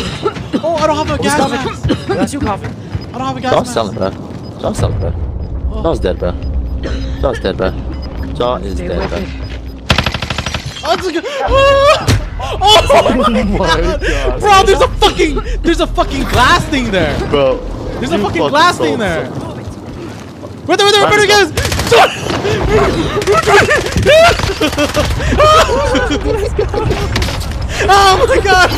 Oh, I don't have a gas mask. That's you, Coffee. I don't have a gas mask. Don't sell him, bro. Don't sell him, bro. Oh. Jaw's dead, bro. Jaw's dead, bro. Jaw is dead, bro. Oh, that's good. Oh my god. Bro, there's a fucking glass thing there. Bro. There's a fucking glass thing there. Where it goes? Oh my god!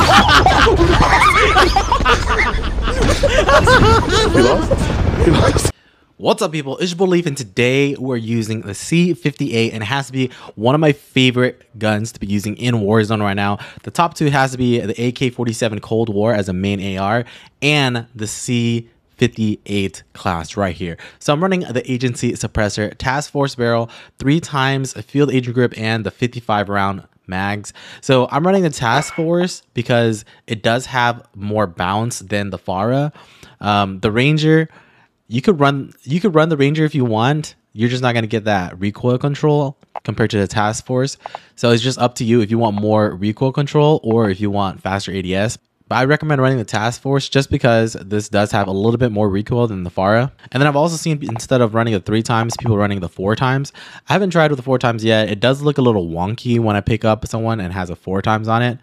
What's up, people? It's JawhBoyLeaf, and today we're using the C-58, and it has to be one of my favorite guns to be using in Warzone right now. The top two has to be the AK-47 Cold War as a main AR and the C-58 class right here. So I'm running the Agency Suppressor, Task Force Barrel, 3x a Field Agent Grip, and the 55 round mags. So I'm running the Task Force because it does have more bounce than the Fara. The Ranger, you could run the Ranger if you want. You're just not going to get that recoil control compared to the Task Force. So it's just up to you if you want more recoil control or if you want faster ADS. But I recommend running the Task Force just because this does have a little bit more recoil than the Fara. And then I've also seen, instead of running the 3x, people running the 4x. I haven't tried with the 4x yet. It does look a little wonky when I pick up someone and has a 4x on it.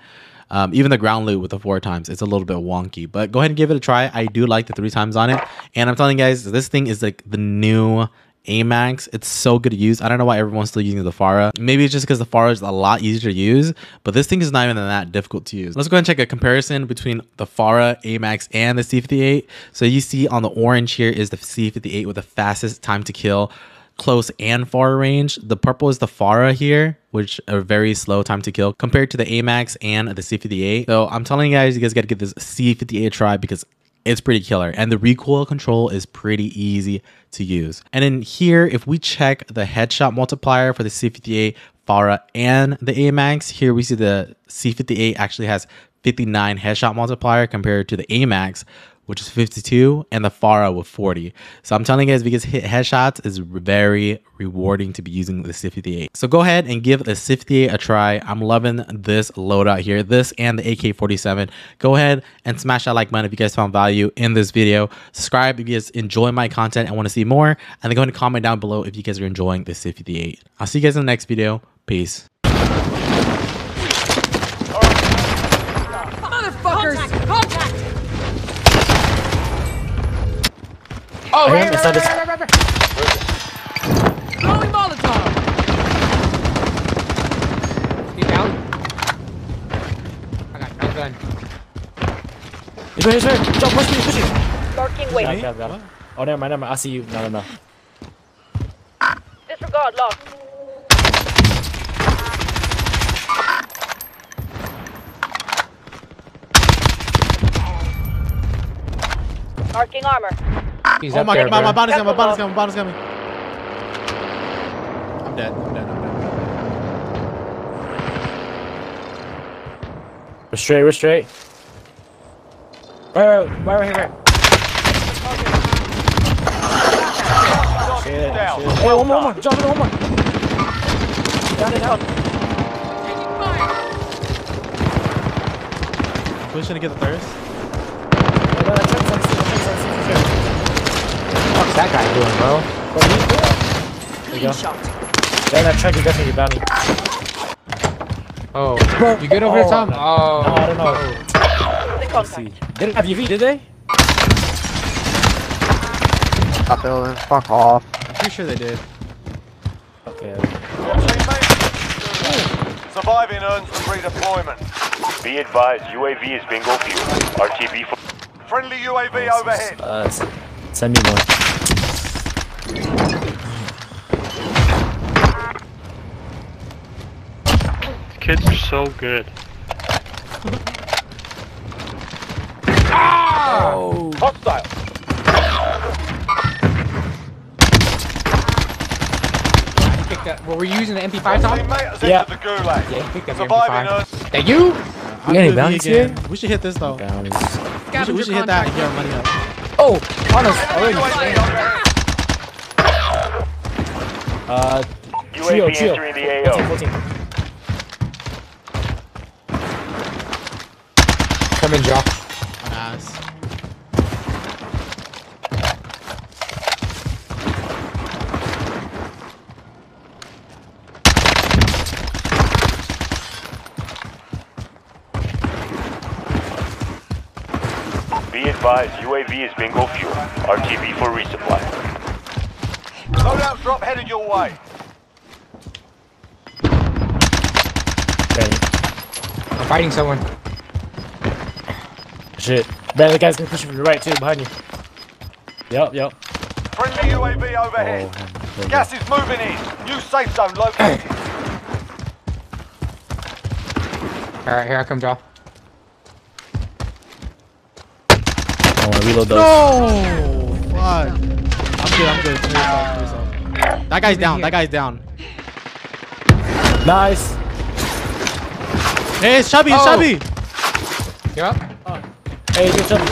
Even the ground loot with the 4x, it's a little bit wonky. But go ahead and give it a try. I do like the 3x on it. And I'm telling you guys, this thing is like the new AMAX. It's so good to use. I don't know why everyone's still using the Fara. Maybe it's just because the Fara is a lot easier to use, but this thing is not even that difficult to use. Let's go ahead and check a comparison between the Fara, AMAX, and the C-58. So you see on the orange here is the C-58 with the fastest time to kill, close and far range. The purple is the Fara here, which are very slow time to kill compared to the AMAX and the C-58. So I'm telling you guys got to give this C-58 a try because it's pretty killer, and the recoil control is pretty easy to use. And in here, if we check the headshot multiplier for the C-58, Fara, and the AMAX, here we see the C-58 actually has 59 headshot multiplier compared to the AMAX, which is 52, and the Fara with 40. So I'm telling you guys, because headshots is very rewarding to be using the C-58. So go ahead and give the C-58 a try. I'm loving this loadout here, this and the AK-47. Go ahead and smash that like button if you guys found value in this video. Subscribe if you guys enjoy my content and want to see more. And then go ahead and comment down below if you guys are enjoying the C-58. I'll see you guys in the next video. Peace. Oh, right. Throwing Molotov! He's down. I got gun. He's right. Jump, push me. Marking way. I got it. Oh, never mind. I see you. No. Disregard, lock. Marking armor. He's oh my god, my body's coming, I'm dead. We're straight. Right here. Shit. Hey, one more. Jump in, one more. Down. I'm pushing to get the thirst. What's that guy doing, bro? What are you doing? There you go. Yeah, that truck is definitely bounty. Oh, bro. You good over there, Tom? No. Oh, no, I don't know. Let's see. They didn't have UV, did they? Stop building. Fuck off. I'm pretty sure they did. Okay. Surviving earns the redeployment. Be advised, UAV is bingo fuel. RTB for... Friendly UAV overhead. Send me one. Kids are so good. Oh. Hostile. I picked that. Well, were you using the MP5, Tom? Yeah. I picked that MP5. Hey, you? We got any bounties here? We should hit this though. We should hit that and get our money up. Oh, on us already. Trio. Entering the AO. 14. Come in, Jaw. ass. Be advised, UAV is bingo fuel. RTB for resupply. Loadout drop headed your way. I'm fighting someone. Shit. Man, the guy's gonna push you from the right too, behind you. Yup, yup. Friendly UAV overhead. Oh, gas is moving in. New safe zone located. Alright, here I come, Jaw. I wanna reload those. No! Fuck. I'm good. Please, that guy's down, Nice. Hey, it's Chubby, it's Chubby! You're up? Hey, it's Chubby.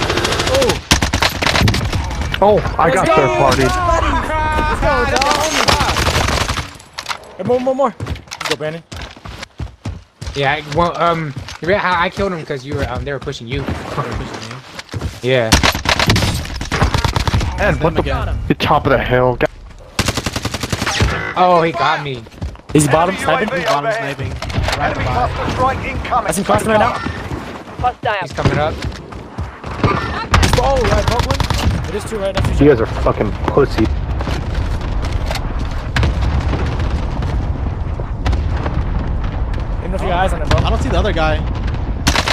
Oh, I got third party. Let's go, dog. More. Let's go, Brandon. Yeah, well, I killed him because you were, they were pushing you. Yeah. And what the top of the hill. Oh, he got me. He's bottom sniping. Enemy cluster strike incoming. Is he crossing right now? Hostile. He's coming up. Oh, right, Brooklyn. It is two right after you. You guys are fucking pussy. Even if your eyes on him, bro. I don't see the other guy.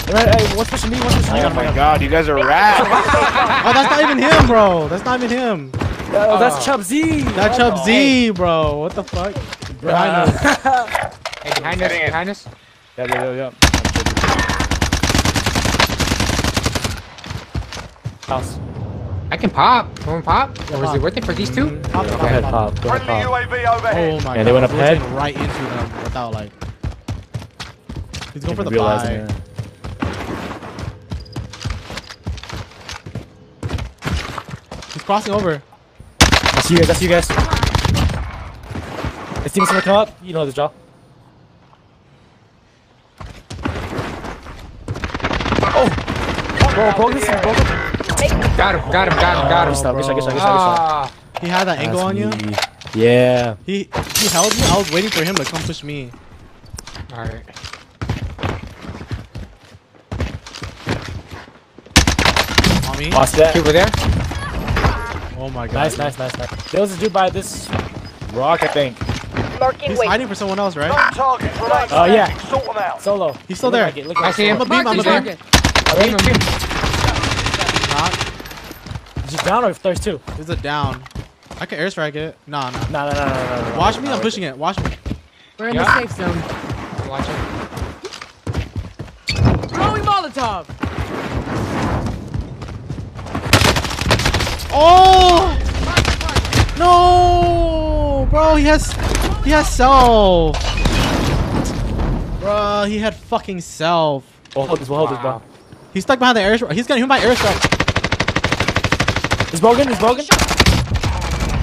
Hey, what's pushing me? Oh my god, you guys are rats. Oh, that's not even him, bro. Oh, that's Chub Z. That's Chub Z, bro. What the fuck? Behind us. Hey, behind us. Yeah. House. I can pop. Or is it worth it for these two? Go ahead, pop. Friendly UAV overhead. Oh my god. Yeah, they went up ahead. Right into them without like... He's going for the buy. He's crossing over. That's you guys. This team's gonna come up. You know this job. Got him. Good shot. He had that angle on you? Yeah. He held me. I was waiting for him to come push me. Alright. On me. Lost that. Over there. Oh my god. Nice. There was a dude by this rock, I think. He's hiding for someone else, right? Oh, yeah. Solo. He's still there. I see him. I'm a beam. Is it down or if there's two? There's a down. I can airstrike it. No. Watch me, I'm pushing it. Watch me. We're in the safe zone. Watch it. Throwing Molotov! Oh! No! Bro, he has self. Bro, he had fucking self. We'll hold this, bro. He's stuck behind the airstrike. He's gonna hit my airstrike. Is Bogan?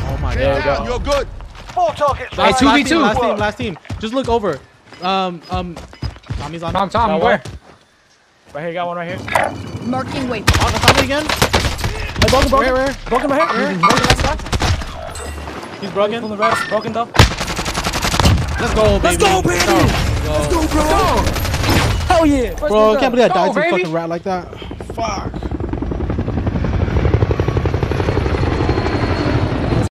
Oh my god. You're good. Four targets. Hey, 2v2. Last team. Just look over. Tommy's on. Tom, where? Right here. Got one right here. Marking way. On the top again. Hey, Bogan. Where? Bogan right here. He's broken. On the right. Broken though. Let's go, baby. Let's go, bro. Hell yeah. Bro, I can't believe I died to a fucking rat like that. Fuck.